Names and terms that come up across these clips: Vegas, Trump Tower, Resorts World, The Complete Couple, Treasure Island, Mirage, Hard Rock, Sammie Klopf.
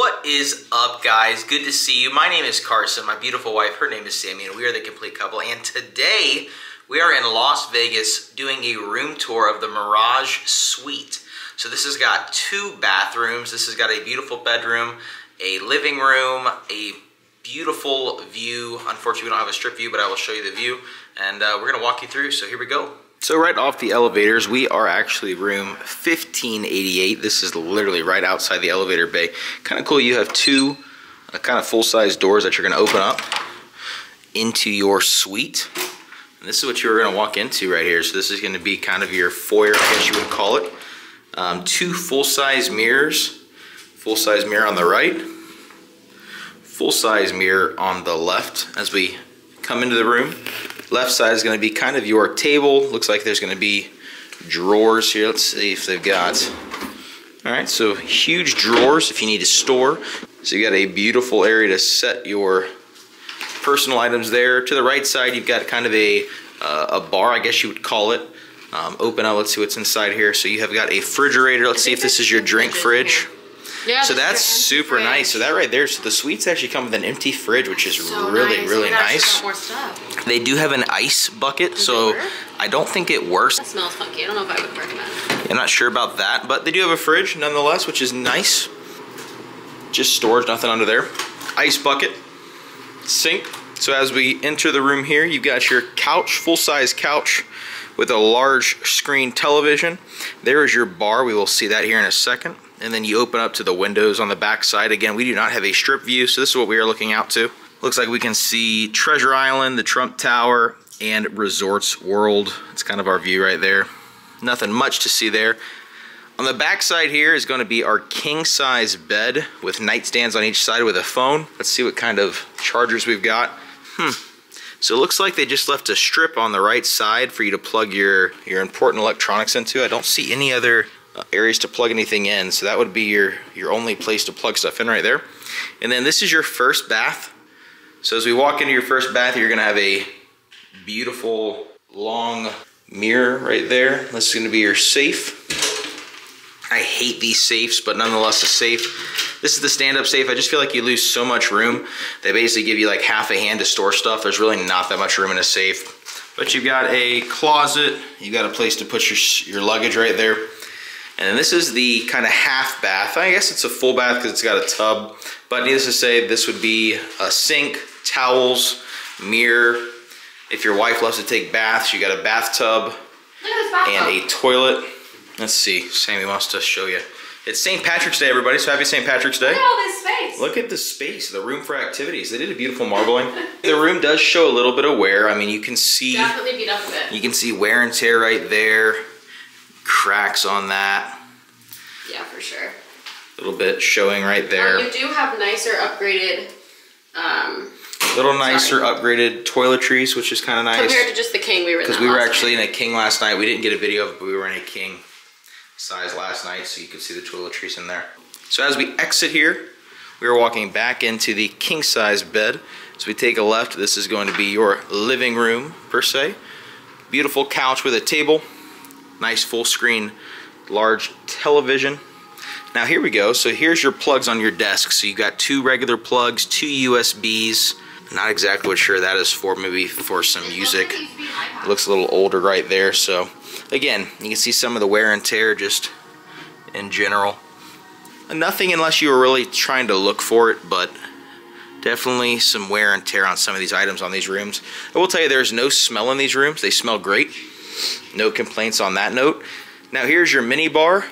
What is up, guys? Good to see you. My name is Carson. My beautiful wife, her name is Sammy, and we are The Complete Couple. And today, we are in Las Vegas doing a room tour of the Mirage Suite. So this has got two bathrooms. This has got a beautiful bedroom, a living room, a beautiful view. Unfortunately, we don't have a strip view, but I will show you the view. And we're going to walk you through, so here we go. So right off the elevators, we are actually room 1588. This is literally right outside the elevator bay. Kind of cool, you have two kind of full-size doors that you're gonna open up into your suite. And this is what you're gonna walk into right here. So this is gonna be kind of your foyer, I guess you would call it. Two full-size mirrors. Full-size mirror on the right. Full-size mirror on the left as we come into the room. Left side is going to be kind of your table. Looks like there's going to be drawers here. Let's see if they've got. All right, so huge drawers if you need to store. So you got a beautiful area to set your personal items there. To the right side, you've got kind of a bar, I guess you would call it. Open up. Let's see what's inside here. So you have got a refrigerator. Let's see if this is your drink fridge. Yeah, so that's super nice. So that right there, so the suites actually come with an empty fridge, which is so really nice. More stuff. They do have an ice bucket, so I don't think it works. That smells funky. I don't know if I would recommend it. I'm not sure about that, but they do have a fridge nonetheless, which is nice. Just storage, nothing under there. Ice bucket, sink. So as we enter the room here, you've got your couch, full-size couch with a large screen television. There is your bar. We will see that here in a second. And then you open up to the windows on the back side. Again, we do not have a strip view, so this is what we are looking out to. Looks like we can see Treasure Island, the Trump Tower, and Resorts World. It's kind of our view right there. Nothing much to see there. On the back side here is going to be our king-size bed with nightstands on each side with a phone. Let's see what kind of chargers we've got. So it looks like they just left a strip on the right side for you to plug your important electronics into. I don't see any other areas to plug anything in, so that would be your only place to plug stuff in right there. And then this is your first bath. So as we walk into your first bath, you're gonna have a beautiful long mirror right there. This is gonna be your safe. I hate these safes, but nonetheless a safe. This is the stand-up safe. I just feel like you lose so much room. They basically give you like half a hand to store stuff. There's really not that much room in a safe. But you've got a closet. You've got a place to put your luggage right there. And then this is the kind of half bath. I guess it's a full bath because it's got a tub. But needless to say, this would be a sink, towels, mirror. If your wife loves to take baths, you got a bathtub and a toilet. Let's see, Sammy wants to show you. It's St. Patrick's Day, everybody, so happy St. Patrick's Day. Look at all this space. Look at the space, the room for activities. They did a beautiful marbling. The room does show a little bit of wear. I mean, you can see. Definitely beat up a bit. You can see wear and tear right there. Cracks on that. Yeah, for sure. A little bit showing right there. You do have nicer upgraded upgraded toiletries, which is kind of nice. Compared to just the king we were in. Because we were actually in a king last night. We didn't get a video of it, but we were in a king size last night, so you could see the toiletries in there. So as we exit here, we are walking back into the king size bed. So we take a left. This is going to be your living room, per se. Beautiful couch with a table. Nice full screen, large television. Now here we go, so here's your plugs on your desk. So you've got two regular plugs, two USBs. Not exactly what sure that is for, maybe for some music. It looks a little older right there, so. Again, you can see some of the wear and tear just in general. Nothing unless you were really trying to look for it, but definitely some wear and tear on some of these items on these rooms. I will tell you there's no smell in these rooms, they smell great. No complaints on that note. Now here's your mini bar.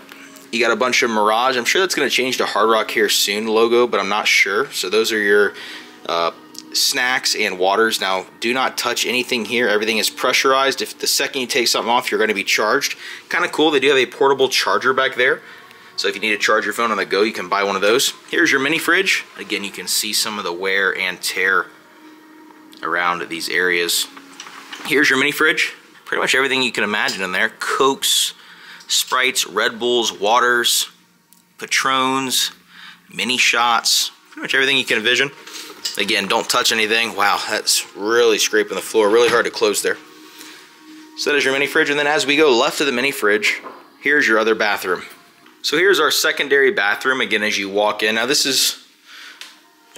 You got a bunch of Mirage. I'm sure that's going to change to Hard Rock here soon logo, but I'm not sure. So those are your snacks and waters. Now do not touch anything here. Everything is pressurized. If the second you take something off, you're going to be charged. Kind of cool. They do have a portable charger back there. So if you need to charge your phone on the go, you can buy one of those. Here's your mini fridge. Again, you can see some of the wear and tear around these areas. Here's your mini fridge. Pretty much everything you can imagine in there. Cokes, Sprites, Red Bulls, waters, Patrons, mini shots, pretty much everything you can envision. Again, don't touch anything. Wow, that's really scraping the floor. Really hard to close there. So that is your mini fridge. And then as we go left of the mini fridge, here's your other bathroom. So here's our secondary bathroom. Again, as you walk in, now there's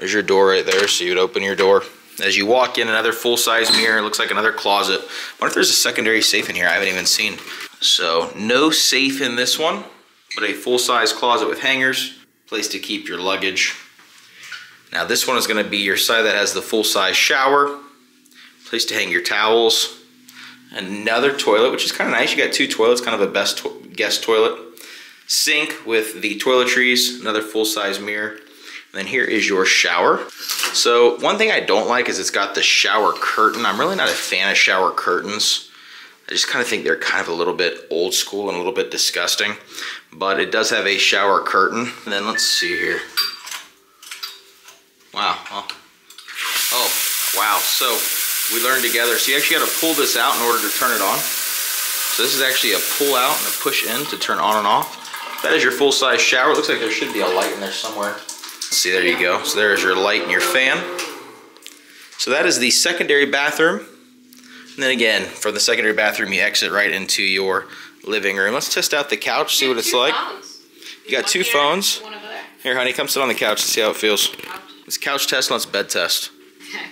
your door right there, so you'd open your door. As you walk in, another full-size mirror. It looks like another closet. I wonder if there's a secondary safe in here. I haven't even seen. So no safe in this one, but a full-size closet with hangers, place to keep your luggage. Now this one is going to be your side that has the full-size shower, place to hang your towels, another toilet, which is kind of nice. You got two toilets, kind of a best guest toilet, sink with the toiletries, another full-size mirror. And then here is your shower. So one thing I don't like is it's got the shower curtain. I'm really not a fan of shower curtains. I just kind of think they're kind of a little bit old school and a little bit disgusting, but it does have a shower curtain. And then let's see here. Wow. Oh, wow. So we learned together. So you actually got to pull this out in order to turn it on. So this is actually a pull out and a push in to turn on and off. That is your full size shower. It looks like there should be a light in there somewhere. See, there you go. So there's your light and your fan. So that is the secondary bathroom. And then again, from the secondary bathroom, you exit right into your living room. Let's test out the couch, see what it's like. You got two phones. Here, honey, come sit on the couch and see how it feels. It's couch test, let's bed test. Okay.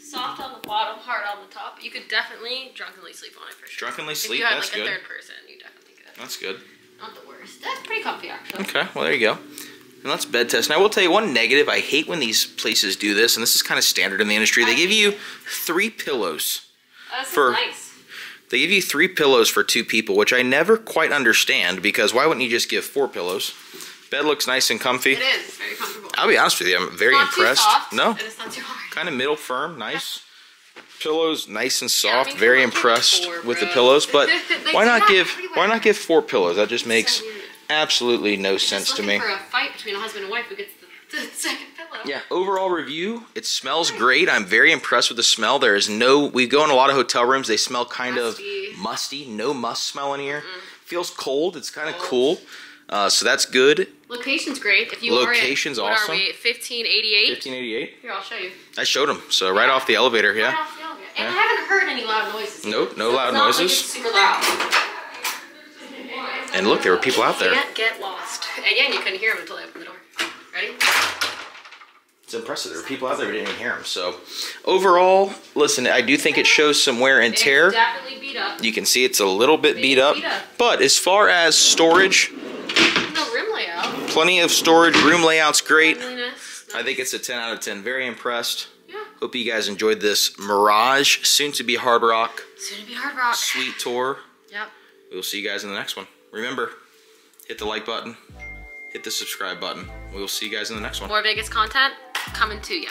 Soft on the bottom, hard on the top. You could definitely drunkenly sleep on it for sure. Drunkenly sleep, that's good. If you had like a third person, you definitely could. That's good. Not the worst. That's pretty comfy, actually. Okay, well, there you go. And let's bed test. Now, I will tell you one negative. I hate when these places do this, and this is kind of standard in the industry. They give you 3 pillows. Oh, this is nice. They give you 3 pillows for 2 people, which I never quite understand, because why wouldn't you just give 4 pillows? Bed looks nice and comfy. It is. Very comfortable. I'll be honest with you. I'm very impressed. It's not too soft, no. And it's not too hard. Kind of middle firm. Nice. Pillows nice and soft. Yeah, I mean, very impressed with the pillows, but why not give 4 pillows? That just makes absolutely no sense to me. For a fight between a husband and wife who gets the second pillow. Yeah, overall review, it smells great. I'm very impressed with the smell. There is no, we go in a lot of hotel rooms, they smell kind of musty, no must smell in here. Feels cold, it's kind of cool. So that's good. Location's great. If you Location's awesome. What are we, 1588? 1588. Here, I'll show you. I showed them. So right off the elevator, yeah. Right off the elevator. And I haven't heard any loud noises. Nope, no loud noises. Like it's super loud. And look, there were people out there. You can't get lost. Again, you couldn't hear them until they opened the door. Ready? It's impressive. There were people out there who didn't even hear them. So overall, listen, I do think it shows some wear and tear. It's definitely beat up. You can see it's a little bit beat up. But as far as storage... Plenty of storage, room layout's great. Nice. I think it's a 10 out of 10. Very impressed. Yeah. Hope you guys enjoyed this Mirage, soon to be Hard Rock. Soon to be Hard Rock. Sweet tour. Yep. We'll see you guys in the next one. Remember, hit the like button, hit the subscribe button. We'll see you guys in the next one. More Vegas content coming to ya.